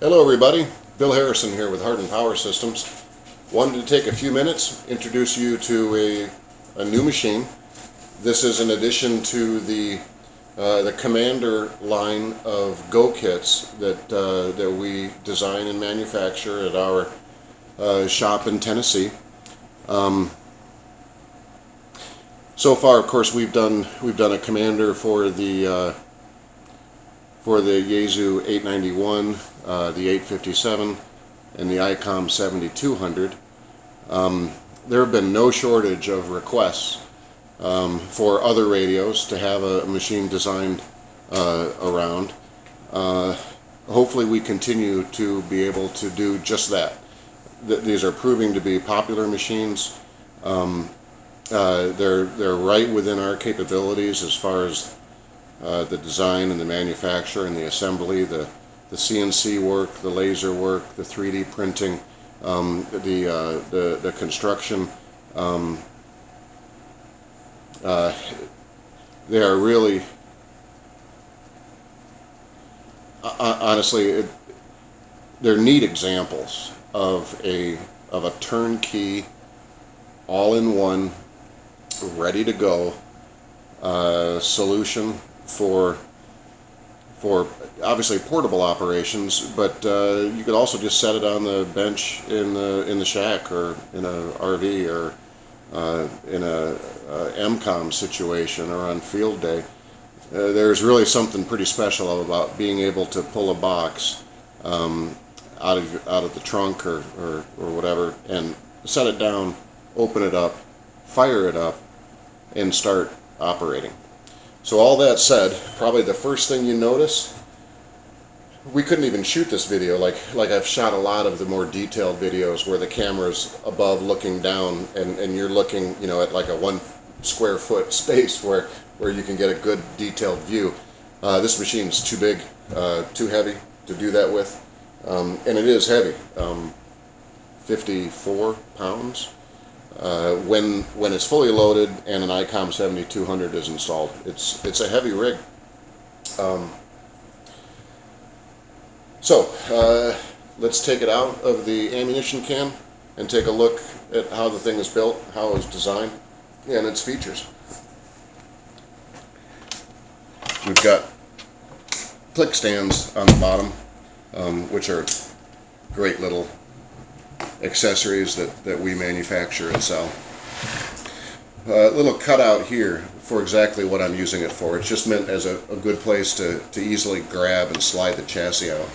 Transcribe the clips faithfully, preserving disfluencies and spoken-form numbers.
Hello everybody, Bill Harrison here with Hardened Power Systems. Wanted to take a few minutes, introduce you to a, a new machine. This is in addition to the uh, the Commander line of Go kits that, uh, that we design and manufacture at our uh, shop in Tennessee. Um, so far, of course, we've done we've done a Commander for the uh, for the Yaesu eight ninety-one, uh, the eight fifty-seven, and the ICOM seventy-two hundred. Um, there have been no shortage of requests um, for other radios to have a machine designed uh, around. Uh, hopefully we continue to be able to do just that. Th these are proving to be popular machines. Um, uh, they're, they're right within our capabilities as far as Uh, the design and the manufacture and the assembly, the, the C N C work, the laser work, the three D printing, um, the, uh, the, the construction. Um, uh, they are really, uh, honestly, it, they're neat examples of a, of a turnkey, all-in-one, ready-to-go uh, solution for for obviously portable operations, but uh, you could also just set it on the bench in the in the shack or in a R V or uh, in a, a M COM situation or on field day. Uh, there's really something pretty special about being able to pull a box um, out of out of the trunk or, or or whatever and set it down, open it up, fire it up, and start operating. So all that said, probably the first thing you notice, we couldn't even shoot this video like like I've shot a lot of the more detailed videos where the camera's above looking down and, and you're looking, you know, at like a one square foot space where, where you can get a good detailed view. Uh, this machine is too big, uh, too heavy to do that with, um, and it is heavy, um, fifty-four pounds. Uh, when when it's fully loaded and an ICOM seventy-two hundred is installed. It's it's a heavy rig. Um, so uh, let's take it out of the ammunition can and take a look at how the thing is built, how it was designed, and its features. We've got click stands on the bottom, um, which are great little accessories that, that we manufacture and sell. A uh, little cutout here for exactly what I'm using it for. It's just meant as a, a good place to, to easily grab and slide the chassis out.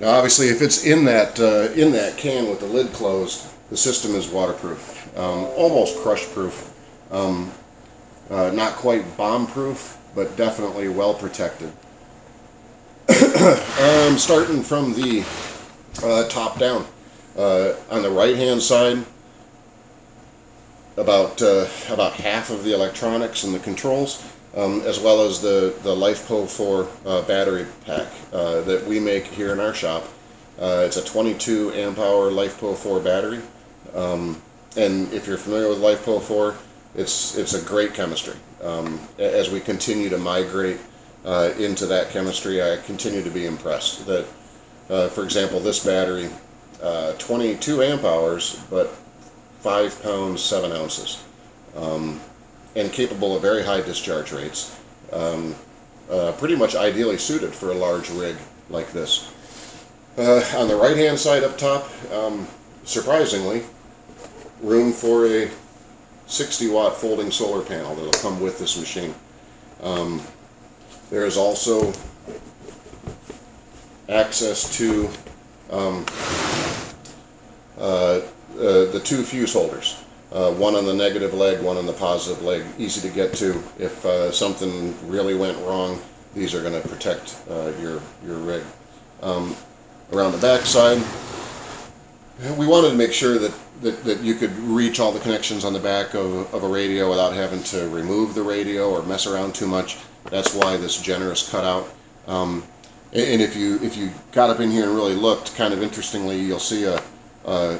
Now obviously if it's in that, uh, in that can with the lid closed, the system is waterproof, um, almost crush proof, um, uh, not quite bomb proof, but definitely well protected. um, starting from the uh, top down. Uh, on the right hand side, about uh, about half of the electronics and the controls, um, as well as the, the Lifepo four uh, battery pack uh, that we make here in our shop. Uh, it's a twenty-two amp hour Lifepo four battery. Um, and if you're familiar with Lifepo four, It's, it's a great chemistry. Um, as we continue to migrate uh, into that chemistry, I continue to be impressed that, uh, for example, this battery, uh, twenty-two amp hours, but five pounds, seven ounces, um, and capable of very high discharge rates, um, uh, pretty much ideally suited for a large rig like this. Uh, on the right-hand side up top, um, surprisingly, room for a sixty watt folding solar panel that will come with this machine. Um, there is also access to um, uh, uh, the two fuse holders, uh, one on the negative leg, one on the positive leg, easy to get to. If uh, something really went wrong, these are going to protect uh, your, your rig. Um, around the back side, we wanted to make sure that, that, that you could reach all the connections on the back of, of a radio without having to remove the radio or mess around too much. That's why this generous cutout. Um, and if you if you got up in here and really looked, kind of interestingly, you'll see a, a,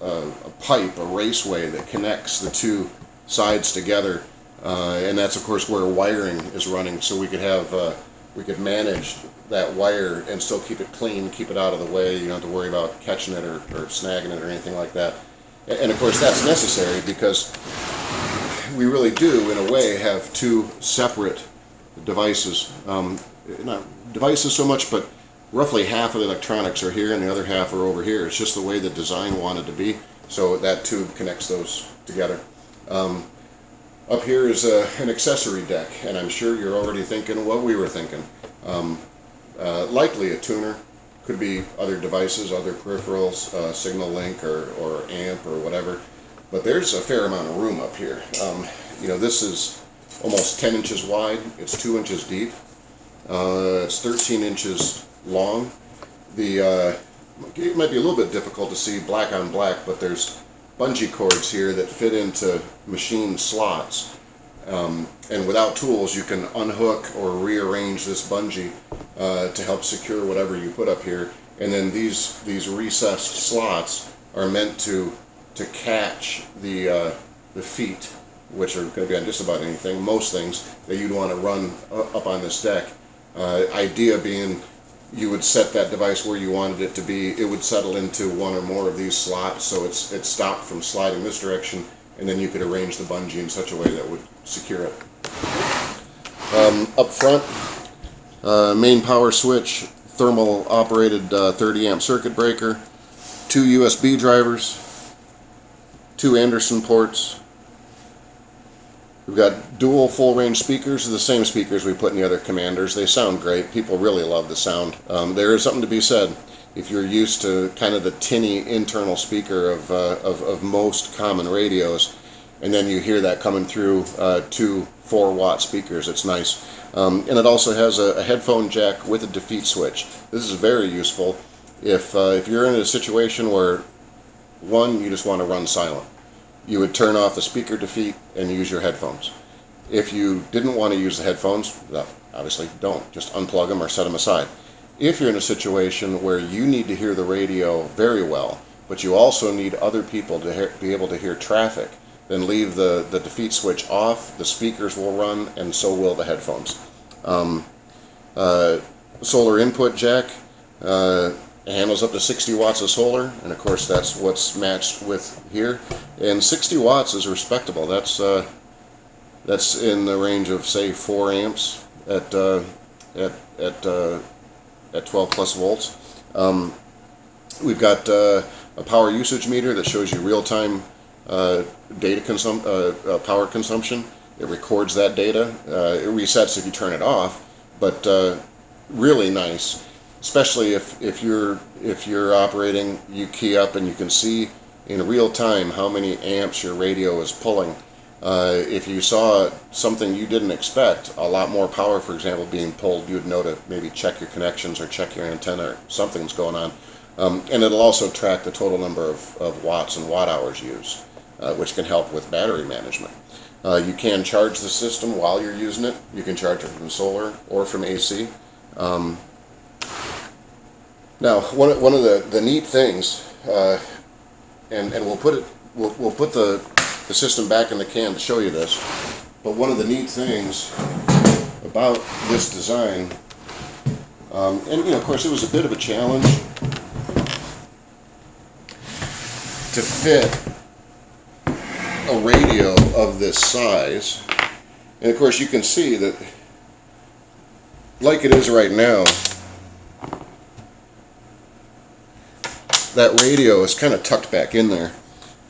a, a pipe, a raceway that connects the two sides together uh, and that's of course where wiring is running, so we could have uh, we could manage that wire and still keep it clean, keep it out of the way. You don't have to worry about catching it or, or snagging it or anything like that. And of course that's necessary because we really do in a way have two separate devices, um, not devices so much, but roughly half of the electronics are here and the other half are over here. It's just the way the design wanted to be, so that tube connects those together. Um, up here is a, an accessory deck, and I'm sure you're already thinking what we were thinking. Um, uh, likely a tuner, could be other devices, other peripherals, uh, signal link or, or amp or whatever. But there's a fair amount of room up here. Um, you know, this is almost ten inches wide, it's two inches deep, uh, it's thirteen inches long. The, uh, it might be a little bit difficult to see black on black, but there's bungee cords here that fit into machine slots. Um, and without tools you can unhook or rearrange this bungee uh, to help secure whatever you put up here, and then these these recessed slots are meant to to catch the uh, the feet, which are going to be on just about anything, most things that you'd want to run up on this deck. Uh, idea being you would set that device where you wanted it to be, it would settle into one or more of these slots, so it's it's stopped from sliding this direction, and then you could arrange the bungee in such a way that would secure it. Um, up front, uh, main power switch, thermal operated uh, thirty amp circuit breaker, two U S B drivers, two Anderson ports. We've got dual full range speakers, the same speakers we put in the other Commanders. They sound great, people really love the sound. Um, there is something to be said if you're used to kind of the tinny internal speaker of, uh, of, of most common radios, and then you hear that coming through uh, two four watt speakers. It's nice. Um, and it also has a, a headphone jack with a defeat switch. This is very useful if, uh, if you're in a situation where, one, you just want to run silent. You would turn off the speaker defeat and use your headphones. If you didn't want to use the headphones, obviously don't. Just unplug them or set them aside. If you're in a situation where you need to hear the radio very well, but you also need other people to be able to hear traffic, then leave the, the defeat switch off, the speakers will run, and so will the headphones. Um, uh, solar input jack uh, handles up to sixty watts of solar, and of course that's what's matched with here. And sixty watts is respectable. That's, uh, that's in the range of, say, four amps at, uh, at, at uh, at twelve plus volts. Um, we've got uh, a power usage meter that shows you real-time uh, data consum uh, uh, power consumption. It records that data. Uh, it resets if you turn it off, but uh, really nice, especially if if you're if you're operating. You key up and you can see in real time how many amps your radio is pulling. Uh, if you saw something you didn't expect, a lot more power, for example, being pulled, you'd know to maybe check your connections or check your antenna or something's going on. Um, and it'll also track the total number of, of watts and watt hours used, uh, which can help with battery management. Uh, you can charge the system while you're using it. You can charge it from solar or from A C. Um, now, one of, one of the, the neat things, uh, and, and we'll put it, we'll, we'll put the the system back in the can to show you this, but one of the neat things about this design, um, and you know, of course it was a bit of a challenge to fit a radio of this size, and of course you can see that like it is right now, that radio is kind of tucked back in there,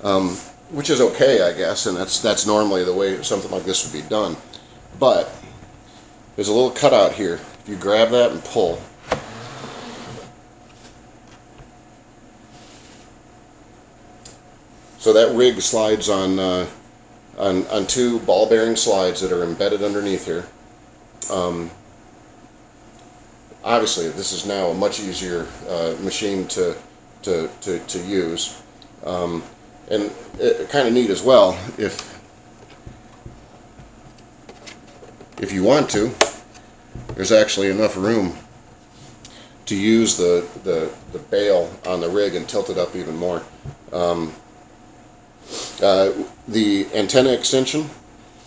um, which is okay, I guess, and that's that's normally the way something like this would be done. But there's a little cutout here. If you grab that and pull, so that rig slides on uh, on on two ball bearing slides that are embedded underneath here. Um, obviously, this is now a much easier uh, machine to to to, to use. Um, And it, kind of neat as well, if if you want to, there's actually enough room to use the, the, the bail on the rig and tilt it up even more. Um, uh, the antenna extension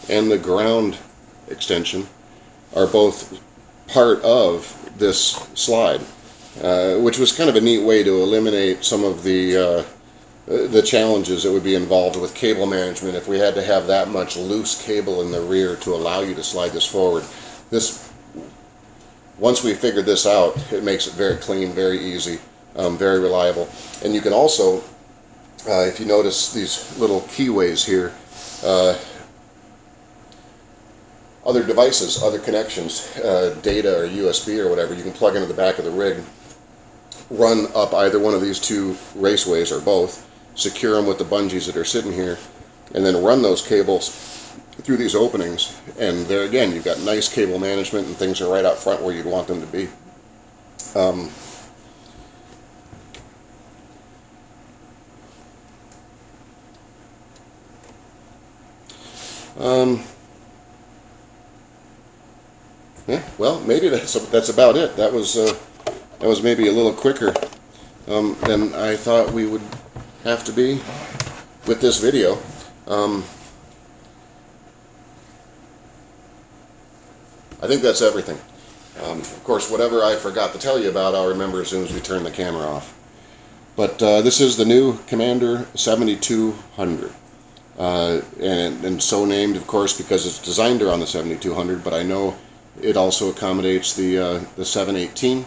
and the ground extension are both part of this slide, uh, which was kind of a neat way to eliminate some of the uh, the challenges that would be involved with cable management if we had to have that much loose cable in the rear to allow you to slide this forward. This, once we figured this out, it makes it very clean, very easy, um, very reliable. And you can also, uh, if you notice these little keyways here, uh, other devices, other connections, uh, data or U S B or whatever, you can plug into the back of the rig, run up either one of these two raceways or both, secure them with the bungees that are sitting here, and then run those cables through these openings, and there again you've got nice cable management and things are right out front where you'd want them to be. Um, um, yeah, well, maybe that's, that's about it. That was uh, that was maybe a little quicker um, than I thought we would have to be with this video. Um, I think that's everything. Um, of course, whatever I forgot to tell you about, I'll remember as soon as we turn the camera off. But uh, this is the new Commander seventy-two hundred. Uh, and, and so named, of course, because it's designed around the seventy-two hundred, but I know it also accommodates the, uh, the seven eighteen.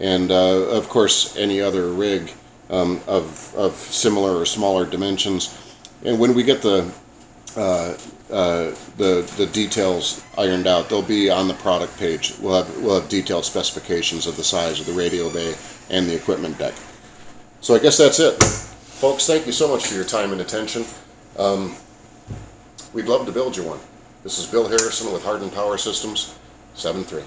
And, uh, of course, any other rig um, of, of similar or smaller dimensions. And when we get the, uh, uh, the, the details ironed out, they'll be on the product page. We'll have, we'll have detailed specifications of the size of the radio bay and the equipment deck. So I guess that's it. Folks, thank you so much for your time and attention. Um, we'd love to build you one. This is Bill Harrison with Hardened Power Systems, seven three.